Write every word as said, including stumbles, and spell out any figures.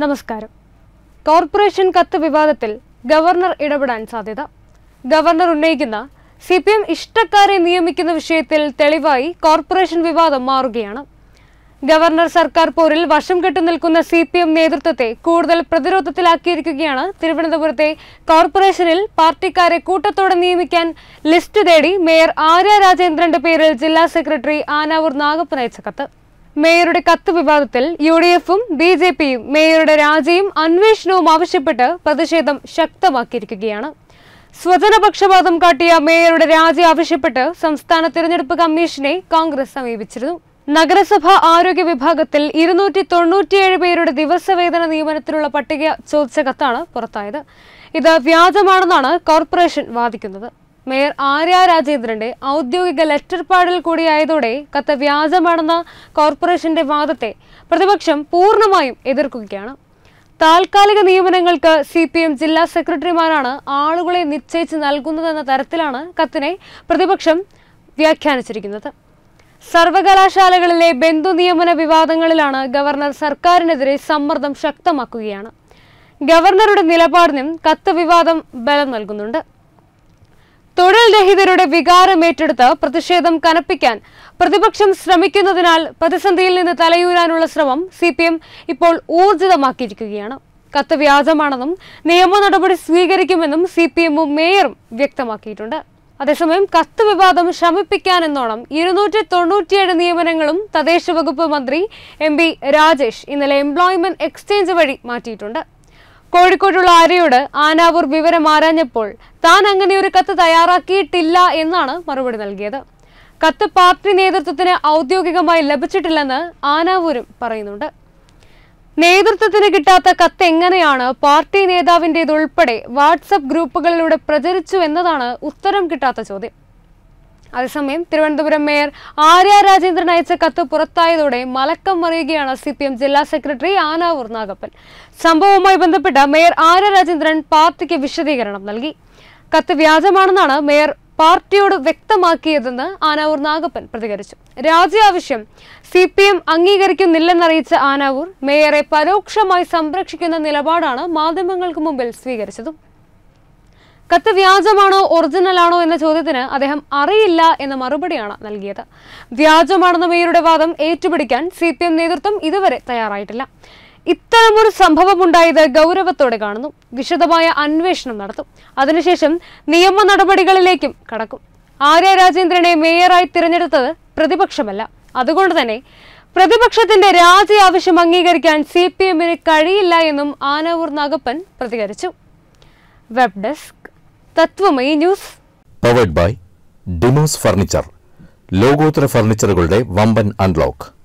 Namaskaram. Corporation Katha Vivadathil, Governor Idapedan Sadhyatha. Governor Unnayikkunna, C P M Ishtakkare Niyamikkunna Vishayathil, Thelivayi, Corporation Vivadam Marukayanu. Governor Sarkar Poril, Vasham Kettu Nilkunna C P M Nethrithwathe, Koodutal Prathirodhathilakkiyirukkukayanu, Thiruvananthapurathe, Corporationil, Partikare Koottathode Niyamikkan, List Thedi, Mayor Arya Rajendranninte Peril, Jilla Secretary Anavur Nagappan ayicha Kathu. Mayor's Kathu Vivadathil, U D F, B J P, Mayor's Rajiyum, Anveshanavum Avashyappetu, Pratishedham Shaktamakkiyirukkukayanu. Swajana Pakshapatham Kattiya Mayor's Raji Avashyappetu, Samsthana Thiranjeduppu Commissione, Congress Sameepichirunnu. Nagarasabha Arogya Vibhagathil, ഇരുന്നൂറ്റി തൊണ്ണൂറ്റിയേഴ് പേരുടെ ദിവസവേതന നിയമനത്തിലുള്ള പട്ടിക ചോദിച്ച കത്താണ് പുറത്തായത്. ഇത് വ്യാജമാണെന്നാണ് corporation വാദിക്കുന്നത്. മേയർ ആര്യ രാജേന്ദ്രന്റെ ഔദ്യോഗിക ലെറ്റർ പാഡിൽ കൂടിയായതോടെ കത്ത് വ്യാജമാണെന്ന കോർപ്പറേഷന്റെ വാദത്തെ പ്രതിപക്ഷം പൂർണ്ണമായും എതിർക്കുകയാണ്. താൽക്കാലിക നിയമനങ്ങൾക്ക് സി പി എം ജില്ലാ സെക്രട്ടറിമാരാണ് ആളുകളെ നിശ്ചയിച്ച് നൽകുന്നതെന്ന തരത്തിലാണ് കത്തിനെ പ്രതിപക്ഷം വ്യാഖ്യാനിച്ചിരിക്കുന്നത്. സർവകലാശാലകളിലെ ബന്ധു നിയമന വിവാദങ്ങളിലാണ് ഗവർണർ സർക്കാരിനെതിരെ സമ്മർദ്ദം ശക്തമാക്കുകയാണ്. ഗവർണറുടെ നിലപാടിനും കത്ത് വിവാദം ബലം നൽകുന്നുണ്ട്. തൊഴിൽ രഹിതരുടെ വികാരം ഏറ്റെടുത്ത് പ്രതിഷേധം കനപ്പിക്കാൻ പ്രതിപക്ഷം ശ്രമിക്കുന്നതിനാൽ പ്രതിസന്ധിയിൽ നിന്ന് തലയൂരാനുള്ള ശ്രമം സി പി എം ഇപ്പോൾ ഊർജിതമാക്കിയിരിക്കുകയാണ്. കത്ത് വ്യാജമാണെന്നും നിയമ നടപടി സ്വീകരിക്കുമെന്നും സി പി എമ്മും മേയറും വ്യക്തമാക്കിയിട്ടുണ്ട്. അതേസമയം കത്ത് വിവാദം ശമിപ്പിക്കാനെന്നോണം ഇരുന്നൂറ്റി തൊണ്ണൂറ്റിയേഴ് നിയമനങ്ങളും തദ്ദേശ വകുപ്പ് മന്ത്രി എം ബി രാജേഷ് ഇന്നലെ എംപ്ലോയ്മെന്റ് എക്സ്ചേഞ്ച് വഴി മാറ്റിയിട്ടുണ്ട്. കോഴിക്കോടുള്ള ആര്യയോട് ആനാവൂർ വിവരം ആരാഞ്ഞപ്പോൾ താൻ അങ്ങനെ ഒരു കത്ത് തയ്യാറാക്കിയിട്ടില്ല എന്നാണ് മറുപടി നൽകിയത്. കത്ത് പാർട്ടി നേതൃത്വത്തിന് ഔദ്യോഗികമായി ലഭിച്ചിട്ടില്ലെന്ന് ആനാവൂരും പറയുന്നുണ്ട്. നേതൃത്വത്തിന് കിട്ടാത്ത കത്ത് എങ്ങനെയാണ് പാർട്ടി നേതാവിൻ്റെതുൾപ്പെടെ വാട്സാപ്പ് ഗ്രൂപ്പുകളിലൂടെ പ്രചരിച്ചു എന്നതാണ് ഉത്തരം കിട്ടാത്ത ചോദ്യം. അതേസമയം തിരുവനന്തപുരം മേയർ ആര്യ രാജേന്ദ്രൻ അയച്ച കത്ത് പുറത്തായതോടെ മലക്കം മറിയുകയാണ് സി പി എം ജില്ലാ സെക്രട്ടറി ആനാവൂർ നാഗപ്പൻ. സംഭവവുമായി ബന്ധപ്പെട്ട മേയർ ആര്യ രാജേന്ദ്രൻ പാർട്ടിക്ക് വിശദീകരണം നൽകി. കത്ത് വ്യാജമാണെന്നാണ് മേയർ പാർട്ടിയോട് വ്യക്തമാക്കിയതെന്ന് ആനാവൂർ നാഗപ്പൻ പ്രതികരിച്ചു. രാജി ആവശ്യം സി പി എം അംഗീകരിക്കുന്നില്ലെന്നറിയിച്ച ആനാവൂർ മേയറെ പരോക്ഷമായി സംരക്ഷിക്കുന്ന നിലപാടാണ് മാധ്യമങ്ങൾക്ക് മുമ്പിൽ സ്വീകരിച്ചതും. കത്ത് വ്യാജമാണോ ഒറിജിനലാണോ എന്ന ചോദ്യത്തിന് അദ്ദേഹം അറിയില്ല എന്ന മറുപടിയാണ് നൽകിയത്. വ്യാജമാണെന്ന മേയറുടെ വാദം ഏറ്റുപിടിക്കാൻ സി പി എം നേതൃത്വം ഇതുവരെ തയ്യാറായിട്ടില്ല. ഇത്തരമൊരു സംഭവമുണ്ടായത് ഗൗരവത്തോടെ കാണുന്നു. വിശദമായ അന്വേഷണം നടത്തും. അതിനുശേഷം നിയമ നടപടികളിലേക്കും കടക്കും. ആര്യ രാജേന്ദ്രനെ മേയറായി തിരഞ്ഞെടുത്തത് പ്രതിപക്ഷമല്ല. അതുകൊണ്ട് തന്നെ പ്രതിപക്ഷത്തിന്റെ രാജി ആവശ്യം അംഗീകരിക്കാൻ സി പി എമ്മിന് കഴിയില്ല എന്നും ആനാവൂർ നാഗപ്പൻ പ്രതികരിച്ചു. Web desk Tatwamayi news powered by Demos furniture. ലോകോത്തര ഫർണിച്ചറുകളുടെ വമ്പൻ അൺലോക്ക്.